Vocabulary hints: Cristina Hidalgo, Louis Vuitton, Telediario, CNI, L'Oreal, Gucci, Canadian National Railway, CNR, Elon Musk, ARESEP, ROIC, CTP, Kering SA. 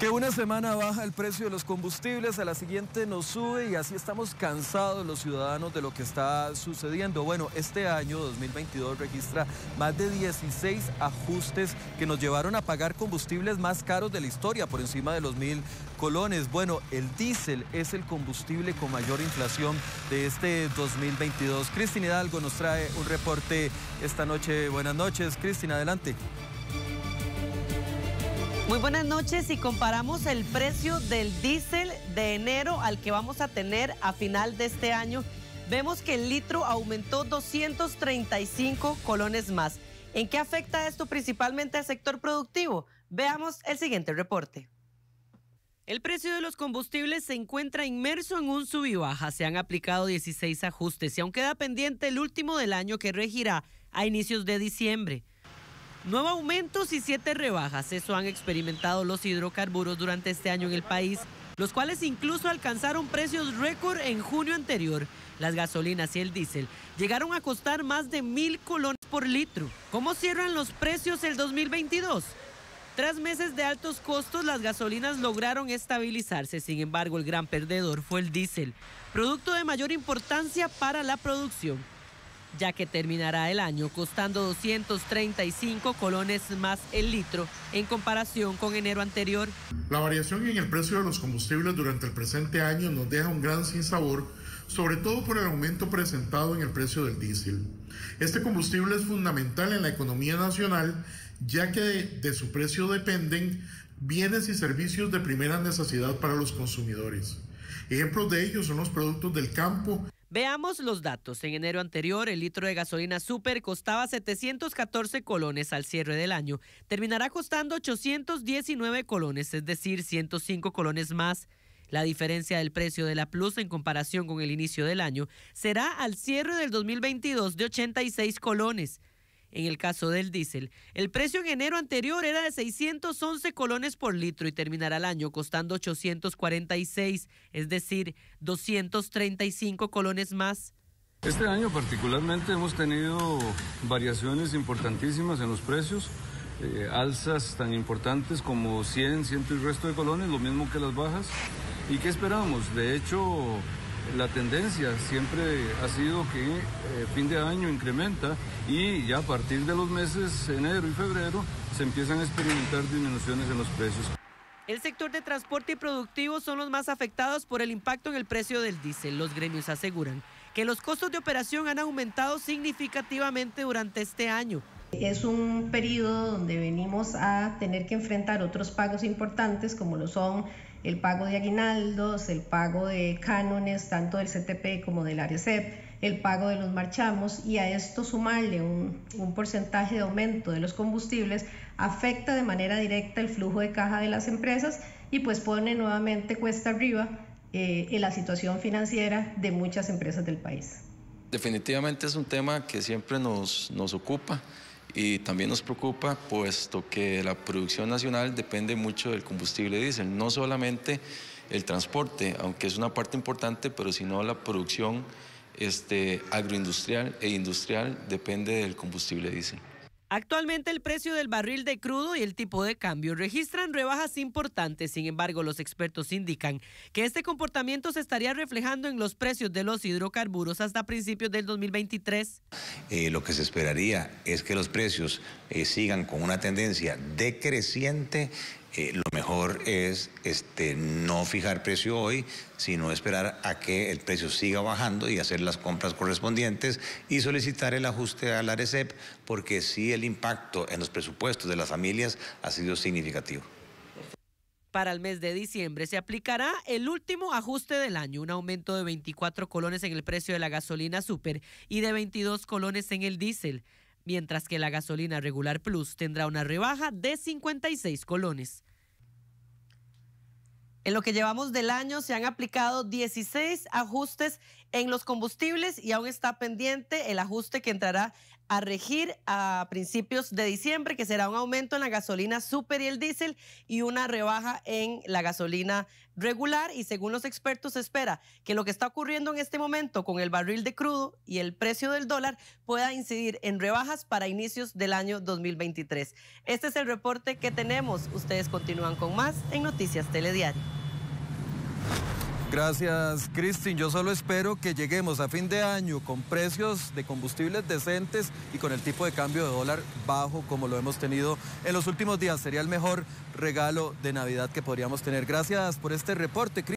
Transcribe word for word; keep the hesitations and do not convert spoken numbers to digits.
Que una semana baja el precio de los combustibles, a la siguiente nos sube y así estamos cansados los ciudadanos de lo que está sucediendo. Bueno, este año dos mil veintidós registra más de dieciséis ajustes que nos llevaron a pagar combustibles más caros de la historia, por encima de los mil colones. Bueno, el diésel es el combustible con mayor inflación de este dos mil veintidós. Cristina Hidalgo nos trae un reporte esta noche. Buenas noches, Cristina, adelante. Muy buenas noches. Si comparamos el precio del diésel de enero al que vamos a tener a final de este año, vemos que el litro aumentó doscientos treinta y cinco colones más. ¿En qué afecta esto principalmente al sector productivo? Veamos el siguiente reporte. El precio de los combustibles se encuentra inmerso en un sub y baja. Se han aplicado dieciséis ajustes y aún queda pendiente el último del año, que regirá a inicios de diciembre. Nueve aumentos y siete rebajas, eso han experimentado los hidrocarburos durante este año en el país, los cuales incluso alcanzaron precios récord en junio anterior. Las gasolinas y el diésel llegaron a costar más de mil colones por litro. ¿Cómo cierran los precios el dos mil veintidós? Tras meses de altos costos, las gasolinas lograron estabilizarse. Sin embargo, el gran perdedor fue el diésel, producto de mayor importancia para la producción, ya que terminará el año costando doscientos treinta y cinco colones más el litro en comparación con enero anterior. La variación en el precio de los combustibles durante el presente año nos deja un gran sinsabor, sobre todo por el aumento presentado en el precio del diésel. Este combustible es fundamental en la economía nacional, ya que de, de su precio dependen bienes y servicios de primera necesidad para los consumidores. Ejemplos de ellos son los productos del campo. Veamos los datos. En enero anterior, el litro de gasolina super costaba setecientos catorce colones. Al cierre del año, terminará costando ochocientos diecinueve colones, es decir, ciento cinco colones más. La diferencia del precio de la Plus en comparación con el inicio del año será al cierre del dos mil veintidós de ochenta y seis colones. En el caso del diésel, el precio en enero anterior era de seiscientos once colones por litro y terminará el año costando ochocientos cuarenta y seis, es decir, doscientos treinta y cinco colones más. Este año particularmente hemos tenido variaciones importantísimas en los precios, eh, alzas tan importantes como cien, cien y resto de colones, lo mismo que las bajas. ¿Y qué esperamos? De hecho, la tendencia siempre ha sido que eh, fin de año incrementa y ya a partir de los meses enero y febrero se empiezan a experimentar disminuciones en los precios. El sector de transporte y productivo son los más afectados por el impacto en el precio del diésel. Los gremios aseguran que los costos de operación han aumentado significativamente durante este año. Es un periodo donde venimos a tener que enfrentar otros pagos importantes, como lo son el pago de aguinaldos, el pago de cánones, tanto del C T P como del ARESEP, el pago de los marchamos, y a esto sumarle un, un porcentaje de aumento de los combustibles afecta de manera directa el flujo de caja de las empresas y pues pone nuevamente cuesta arriba eh, en la situación financiera de muchas empresas del país. Definitivamente es un tema que siempre nos, nos ocupa y también nos preocupa, puesto que la producción nacional depende mucho del combustible diésel, no solamente el transporte, aunque es una parte importante, pero sino la producción este, agroindustrial e industrial depende del combustible diésel. Actualmente el precio del barril de crudo y el tipo de cambio registran rebajas importantes. Sin embargo, los expertos indican que este comportamiento se estaría reflejando en los precios de los hidrocarburos hasta principios del dos mil veintitrés. Eh, lo que se esperaría es que los precios eh, sigan con una tendencia decreciente. Eh, lo mejor es este, no fijar precio hoy, sino esperar a que el precio siga bajando y hacer las compras correspondientes y solicitar el ajuste al ARESEP, porque sí, el impacto en los presupuestos de las familias ha sido significativo. Para el mes de diciembre se aplicará el último ajuste del año, un aumento de veinticuatro colones en el precio de la gasolina super y de veintidós colones en el diésel, mientras que la gasolina regular Plus tendrá una rebaja de cincuenta y seis colones. En lo que llevamos del año se han aplicado dieciséis ajustes en los combustibles y aún está pendiente el ajuste que entrará a regir a principios de diciembre, que será un aumento en la gasolina super y el diésel y una rebaja en la gasolina regular. Y según los expertos, se espera que lo que está ocurriendo en este momento con el barril de crudo y el precio del dólar pueda incidir en rebajas para inicios del año dos mil veintitrés. Este es el reporte que tenemos. Ustedes continúan con más en Noticias Telediario. Gracias, Cristina. Yo solo espero que lleguemos a fin de año con precios de combustibles decentes y con el tipo de cambio de dólar bajo como lo hemos tenido en los últimos días. Sería el mejor regalo de Navidad que podríamos tener. Gracias por este reporte, Cristina.